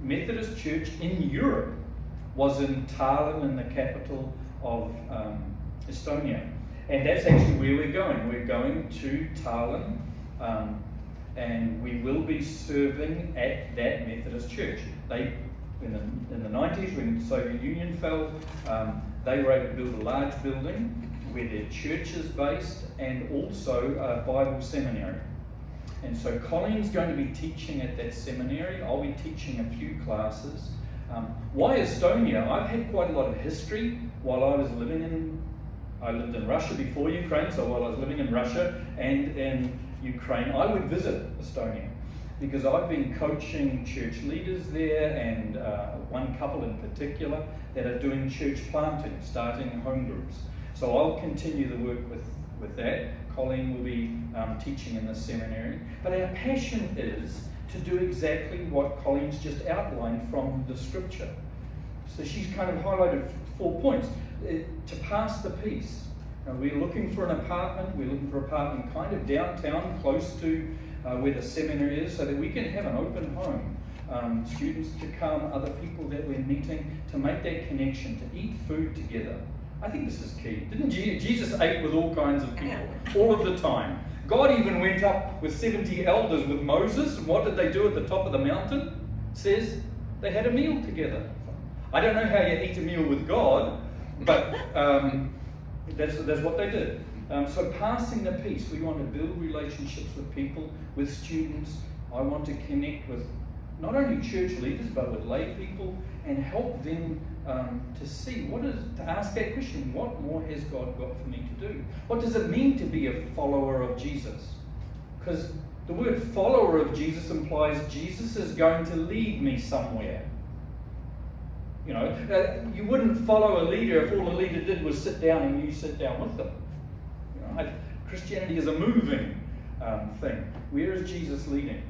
Methodist church in Europe was in Tallinn, in the capital of Estonia, and that's actually where we're going. We're going to Tallinn, and we will be serving at that Methodist church. They, in the 90s, when the Soviet Union fell, they were able to build a large building where their church is based, and also a Bible seminary. And so Colleen's going to be teaching at that seminary. I'll be teaching a few classes. Why Estonia? I've had quite a lot of history while I was living in... I lived in Russia before Ukraine, so while I was living in Russia and in Ukraine, I would visit Estonia because I've been coaching church leaders there, and one couple in particular that are doing church planting, starting home groups. So I'll continue the work with that. Colleen will be teaching in the seminary. But our passion is to do exactly what Colleen's just outlined from the scripture. So she's kind of highlighted 4 points. To pass the peace. Now, we're looking for an apartment. We're looking for an apartment kind of downtown, close to where the seminary is, so that we can have an open home. Students to come, other people that we're meeting, to make that connection, to eat food together. I think this is key. Didn't Jesus ate with all kinds of people, all of the time? God even went up with 70 elders with Moses, and what did they do at the top of the mountain? It says they had a meal together. I don't know how you eat a meal with God, but that's what they did. So passing the peace, we want to build relationships with people, with students. I want to connect with not only church leaders, but with lay people, and help them to see, to ask that question, what more has God got for me to do? What does it mean to be a follower of Jesus? Because the word follower of Jesus implies Jesus is going to lead me somewhere. You know, you wouldn't follow a leader if all a leader did was sit down and you sit down with them. You know, Christianity is a moving thing. Where is Jesus leading?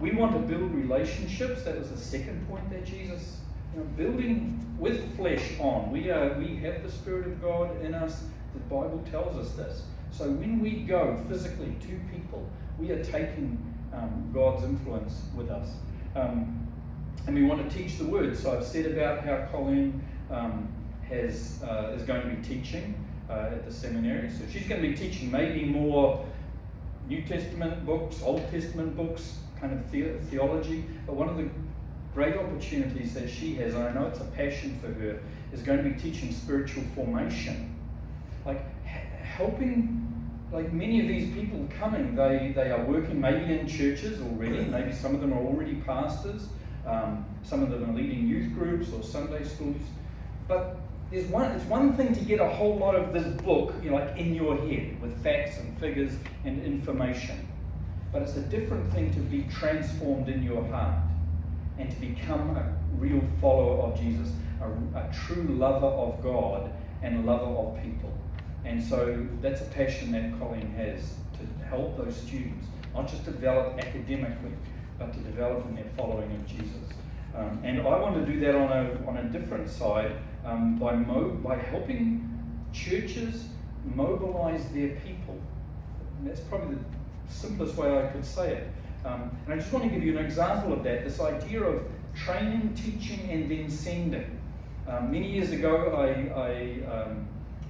We want to build relationships. That was the second point that Jesus, building with flesh on. We have the Spirit of God in us. The Bible tells us this. So when we go physically to people, we are taking God's influence with us. And we want to teach the Word. So I've said about how Colleen is going to be teaching at the seminary. So she's going to be teaching maybe more New Testament books, Old Testament books, kind of theology, but one of the great opportunities that she has, and I know it's a passion for her, is going to be teaching spiritual formation. Like helping, like many of these people coming, they are working maybe in churches already, maybe some of them are already pastors, some of them are leading youth groups or Sunday schools, but it's one thing to get a whole lot of this book, like in your head, with facts and figures and information. But it's a different thing to be transformed in your heart and to become a real follower of Jesus, a true lover of God and lover of people. And so that's a passion that Colleen has, to help those students, not just develop academically, but to develop in their following of Jesus. And I want to do that on a different side by helping churches mobilize their people. And that's probably the simplest way I could say it. And I just want to give you an example of that, this idea of training, teaching, and then sending. Many years ago, I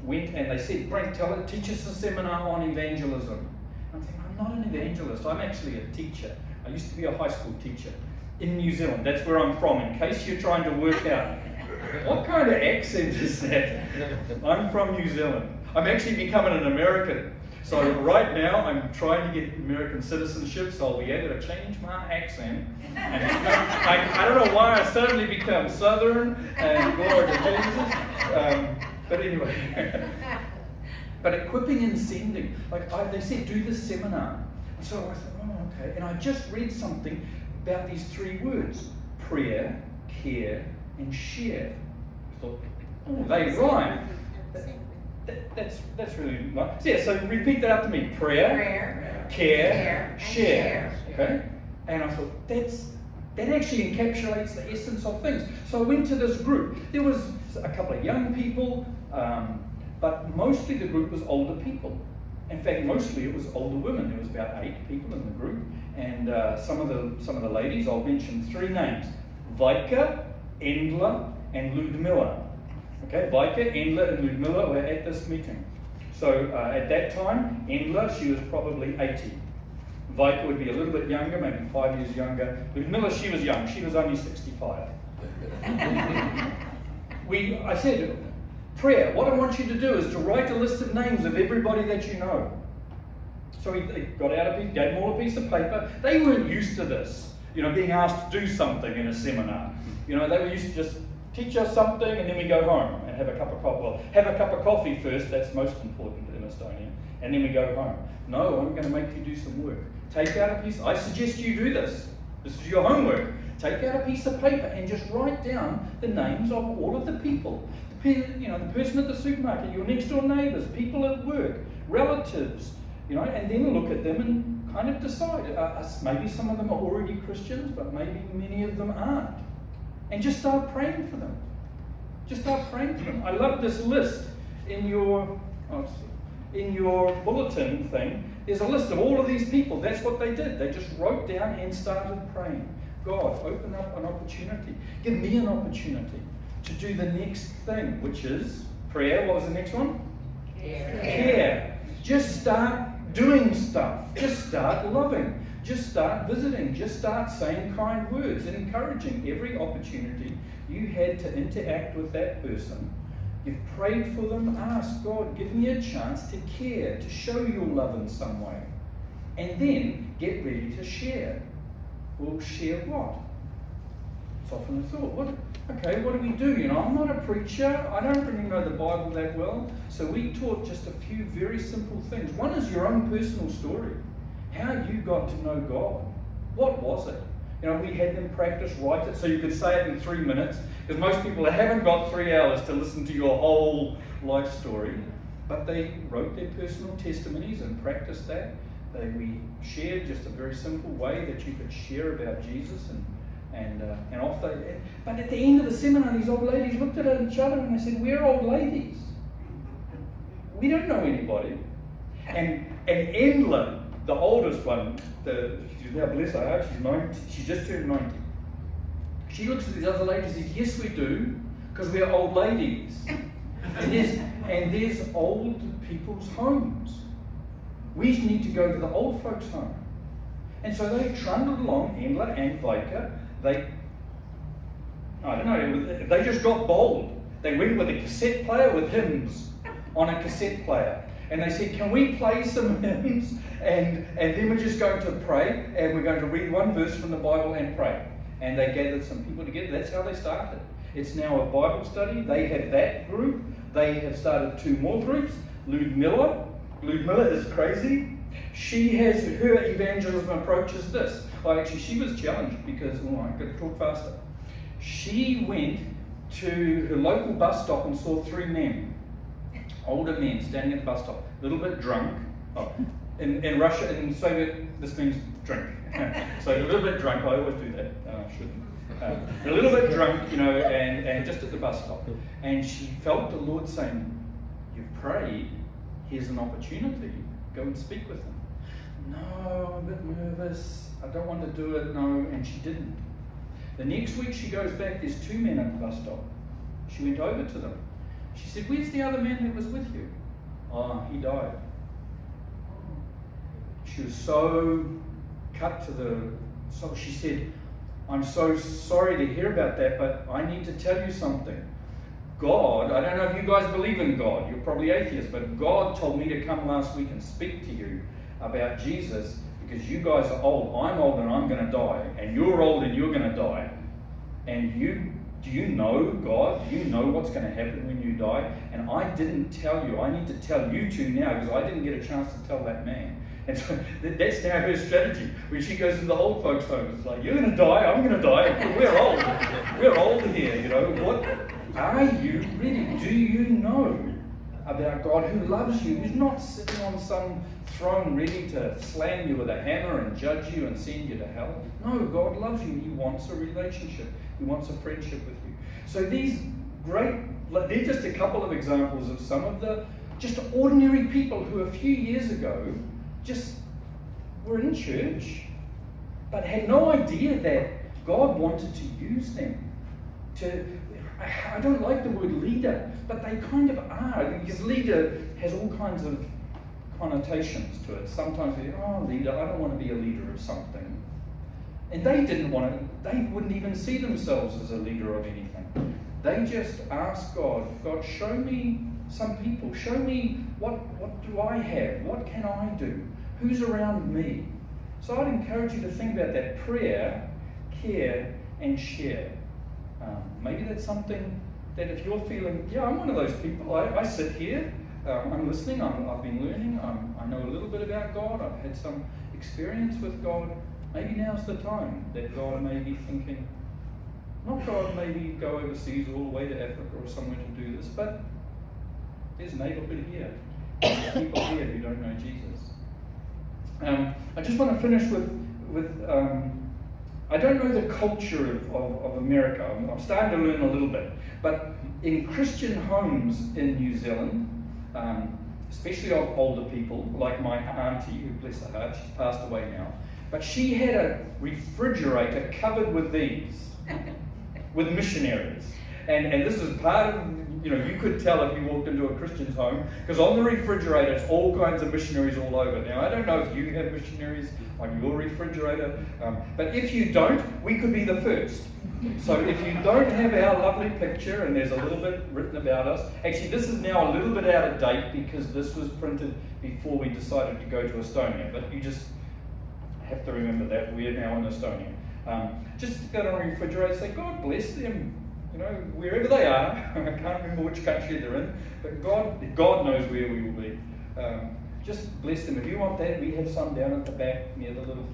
went and they said, Brent, teach us a seminar on evangelism. I'm thinking, I'm not an evangelist, I'm actually a teacher. I used to be a high school teacher in New Zealand. That's where I'm from, in case you're trying to work out What kind of accent is that? I'm from New Zealand. I'm actually becoming an American. So right now I'm trying to get American citizenship, so I'll be able to change my accent. And I don't know why I suddenly become Southern and glory to Jesus. But anyway. But equipping and sending. Like they said, do this seminar. And so I thought, oh, okay. And I just read something about these three words: prayer, care, and share. I thought, oh, they rhyme. That's really nice. So, yeah, so repeat that after me. Prayer, care, share. Okay? And I thought, that actually encapsulates the essence of things. So I went to this group. There was a couple of young people, but mostly the group was older people. In fact, mostly it was older women. There was about 8 people in the group, and some of the ladies, I'll mention 3 names: Vika, Endler, and Ludmilla. Okay, Vika, Endler, and Ludmilla were at this meeting. So at that time, Endler, she was probably 80. Vika would be a little bit younger, maybe 5 years younger. Ludmilla, she was young. She was only 65. I said, prayer. What I want you to do is to write a list of names of everybody that you know. So he got out a piece, gave them all a piece of paper. They weren't used to this, being asked to do something in a seminar. They were used to just teach us something and then we go home and have a cup of coffee. Well, have a cup of coffee first, that's most important in Estonia, and then we go home. No, I'm going to make you do some work. Take out a piece. I suggest you do this. This is your homework. Take out a piece of paper and just write down the names of all of the people. The person at the supermarket, your next door neighbours, people at work, relatives, and then look at them and kind of decide. Maybe some of them are already Christians, but maybe many of them aren't. And just start praying for them. I love this list in your bulletin thing. There's a list of all of these people. That's what they did. They just wrote down and started praying. God, open up an opportunity. Give me an opportunity to do the next thing, which is prayer. What was the next one? Care. Just start doing stuff. Just start loving. Just start visiting. Just start saying kind words and encouraging. Every opportunity you had to interact with that person, you've prayed for them. Ask God, give me a chance to care, to show your love in some way. And then get ready to share. Well, share what? It's often a thought. What do we do? I'm not a preacher. I don't really know the Bible that well. So we taught just a few very simple things. One is your own personal story. How you got to know God. What was it? We had them practice, write it, so you could say it in 3 minutes. Because most people haven't got 3 hours to listen to your whole life story. But they wrote their personal testimonies and practiced that. We shared just a very simple way that you could share about Jesus and off they went. But at the end of the seminar, these old ladies looked at each other and they said, "We're old ladies. We don't know anybody." And Endler, the oldest one, she's now, bless her heart, she's 90. She just turned 90. She looks at these other ladies and says, "Yes, we do, because we're old ladies." and there's old people's homes. We need to go to the old folks' home. And so they trundled along, Endler and Vika. They just got bold. They went with a cassette player with hymns on a cassette player. And they said, "Can we play some hymns? And then we're just going to pray, and we're going to read one verse from the Bible and pray." And they gathered some people together. That's how they started. It's now a Bible study. They have that group. They have started 2 more groups. Ludmilla is crazy. She has, her evangelism approach is this. Well, actually, she was challenged because, I could talk faster. She went to her local bus stop and saw 3 men, older men, standing at the bus stop, a little bit drunk. Oh, in Russia, in Soviet, this means drink. So a little bit drunk, I always do that. Shouldn't. A little bit drunk, and just at the bus stop. And she felt the Lord saying, "You've prayed, here's an opportunity. Go and speak with them." "No, I'm a bit nervous. I don't want to do it." No, and she didn't. The next week she goes back. There's 2 men at the bus stop. She went over to them. She said, "Where's the other man that was with you?" "Oh, he died." She was so cut to the... So she said, I'm so sorry to hear about that, but I need to tell you something. God, I don't know if you guys believe in God, you're probably atheists, but God told me to come last week and speak to you about Jesus because you guys are old. I'm old and I'm going to die, and you're old and you're going to die. And do you know God? Do you know what's going to happen when you die? And I didn't tell you. I need to tell you two now because I didn't get a chance to tell that man. And so that's now her strategy. When she goes to the old folks' home, it's like, you're going to die, I'm going to die. We're old. We're old here, you know. What? Are you ready? Do you know about God who loves you, who's not sitting on some throne ready to slam you with a hammer and judge you and send you to hell? No, God loves you. He wants a relationship. He wants a friendship with you. So these great, they're just a couple of examples of some of the just ordinary people who a few years ago just were in church, but had no idea that God wanted to use them to, I don't like the word leader, but they kind of are, because leader has all kinds of connotations to it. Sometimes they, oh, leader, I don't want to be a leader of something. And they didn't want to, they wouldn't even see themselves as a leader of anything. They just asked God, God, show me some people, show me what do I have, what can I do, who's around me. So I'd encourage you to think about that prayer, care, and share. Maybe that's something that if you're feeling, yeah, I'm one of those people, I sit here, I'm listening, I've been learning, I know a little bit about God, I've had some experience with God, maybe now's the time that God may be thinking, not God maybe go overseas all the way to Africa or somewhere to do this, but there's a neighborhood here, there's people here who don't know Jesus. I just want to finish with I don't know the culture of America. I'm starting to learn a little bit. But in Christian homes in New Zealand, especially of older people, like my auntie, who bless her heart, she's passed away now, but she had a refrigerator covered with these, with missionaries. And this is part of, you know, you could tell if you walked into a Christian's home, because on the refrigerator, it's all kinds of missionaries all over. Now, I don't know if you have missionaries on your refrigerator, but if you don't, we could be the first. So if you don't have our lovely picture, and there's a little bit written about us, actually, this is now a little bit out of date because this was printed before we decided to go to Estonia, but you just have to remember that we're now in Estonia. Just go to the refrigerator and say, God bless them. You know, wherever they are, I can't remember which country they're in, but God knows where we will be. Just bless them. If you want that, we have some down at the back near the little,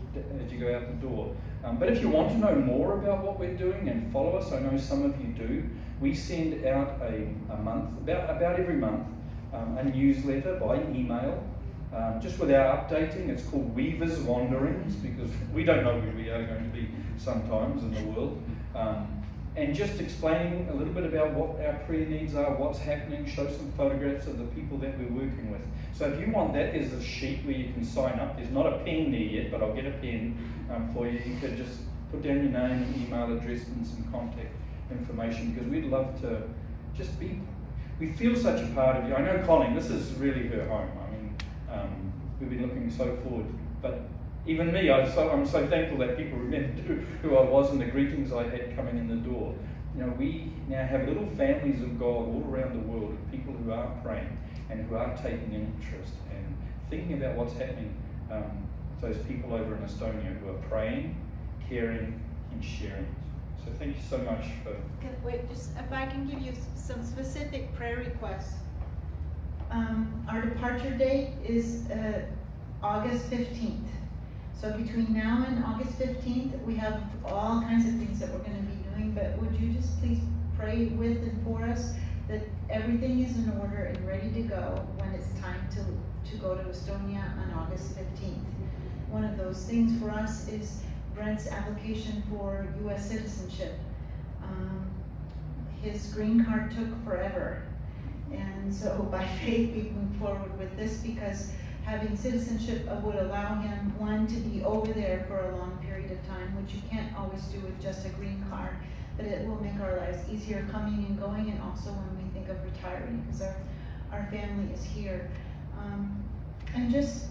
as you go out the door. But if you want to know more about what we're doing and follow us, I know some of you do, we send out a month, about every month, a newsletter by email, just with our updating. It's called Weaver's Wanderings, because we don't know where we are going to be sometimes in the world. And just explaining a little bit about what our prayer needs are, what's happening, show some photographs of the people that we're working with. So if you want that, there's a sheet where you can sign up. There's not a pen there yet, but I'll get a pen for you. You could just put down your name, email address, and some contact information, because we'd love to just be, we feel such a part of you. I know Colleen, this is really her home. I mean, we've been looking so forward, but even me, I'm so thankful that people remembered who I was and the greetings I had coming in the door. You know, we now have little families of God all around the world of people who are praying and who are taking an interest and thinking about what's happening to those people over in Estonia who are praying, caring, and sharing. So thank you so much for... Wait, just if I can give you some specific prayer requests. Our departure date is August 15th. So between now and August 15th, we have all kinds of things that we're going to be doing, but would you just please pray with and for us that everything is in order and ready to go when it's time to go to Estonia on August 15th. One of those things for us is Brent's application for U.S. citizenship. His green card took forever, and so by faith we move forward with this because having citizenship would allow him, one, to be over there for a long period of time, which you can't always do with just a green card, but it will make our lives easier coming and going, and also when we think of retiring, because our family is here. And just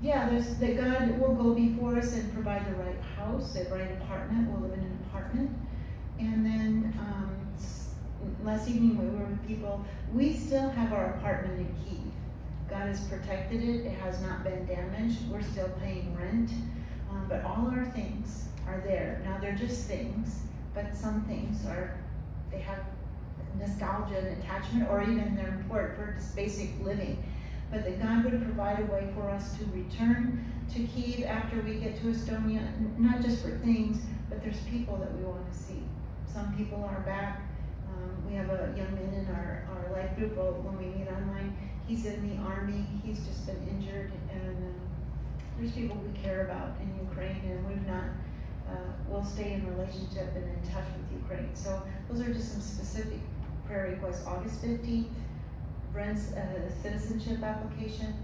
Yeah, there's that God will go before us and provide the right house, the right apartment. We'll live in an apartment. And then last evening we were with people. We still have our apartment in Kyiv. God has protected it. It has not been damaged. We're still paying rent. But all our things are there. Now they're just things, but some things are, they have nostalgia and attachment, or even they're important for just basic living. But that God would provide a way for us to return to Kyiv after we get to Estonia, not just for things, but there's people that we want to see. Some people are back. We have a young man in our life group when we meet online. He's in the army. He's just been injured, and there's people we care about in Ukraine, and we've not, we'll stay in relationship and in touch with Ukraine. So those are just some specific prayer requests. August 15th, Brent's citizenship application,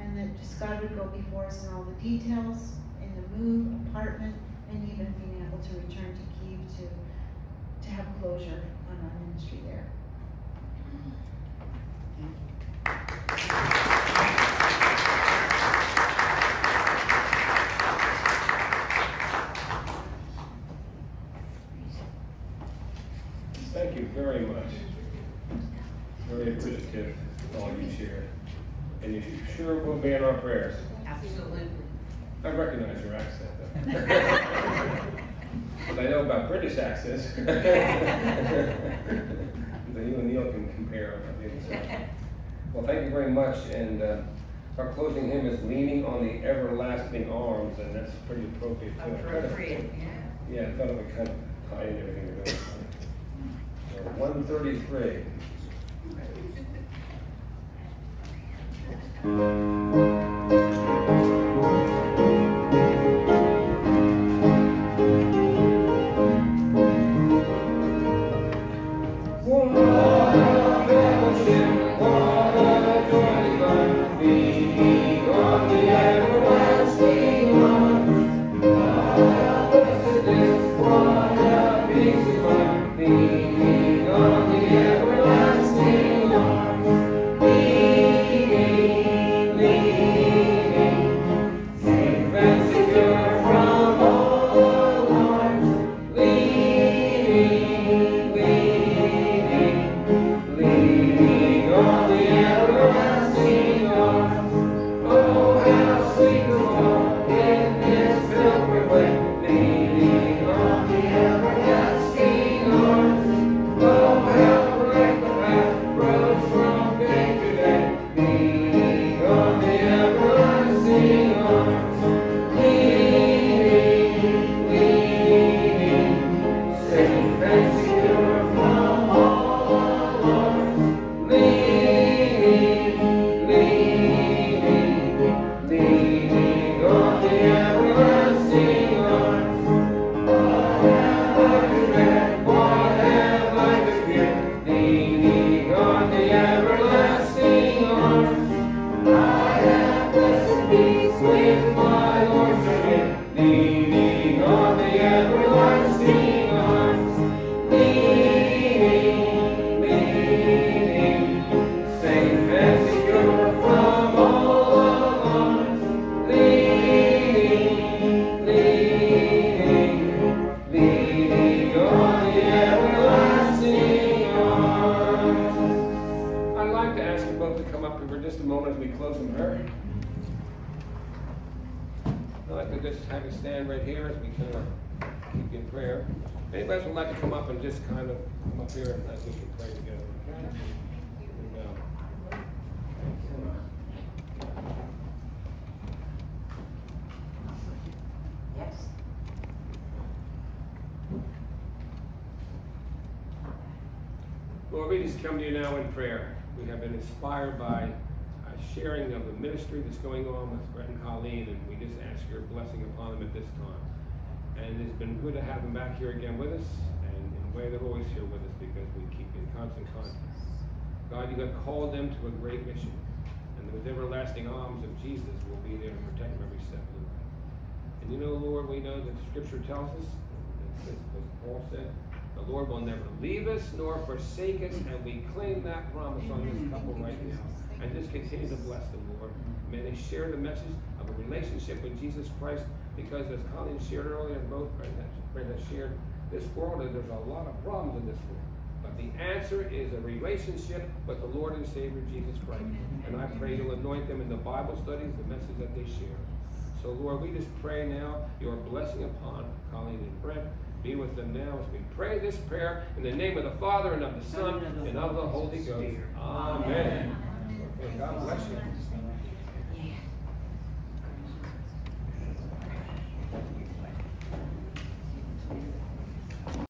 and that just God would go before us in all the details, in the move, apartment, and even being able to return to Kyiv to have closure on our ministry there. Thank you very much. Very appreciative of all you shared. And you sure will be in our prayers. Absolutely. I recognize your accent, though. Because I know about British accents. Then you and Neil can compare, I think. So. Well, thank you very much. And our closing hymn is Leaning on the Everlasting Arms, and that's pretty appropriate. Appropriate, yeah. Yeah, I thought it would kind of tie in everything to go. 133. That's going on with Brent and Colleen, and we just ask your blessing upon them at this time. And it's been good to have them back here again with us, and in a way they're always here with us because we keep in constant contact. God, you have called them to a great mission, and those everlasting arms of Jesus will be there to protect them every step of the way. And you know, Lord, we know that Scripture tells us, as Paul said, the Lord will never leave us nor forsake us, and we claim that promise on this couple right now. And just continue to bless them, Lord. May they share the message of a relationship with Jesus Christ, because as Colleen shared earlier and both Brent has shared, this world, and there's a lot of problems in this world. But the answer is a relationship with the Lord and Savior Jesus Christ. And I pray you'll anoint them in the Bible studies, the message that they share. So Lord, we just pray now your blessing upon Colleen and Brent. Be with them now as we pray this prayer in the name of the Father and of the Son and of the Holy Ghost. Amen. God bless you.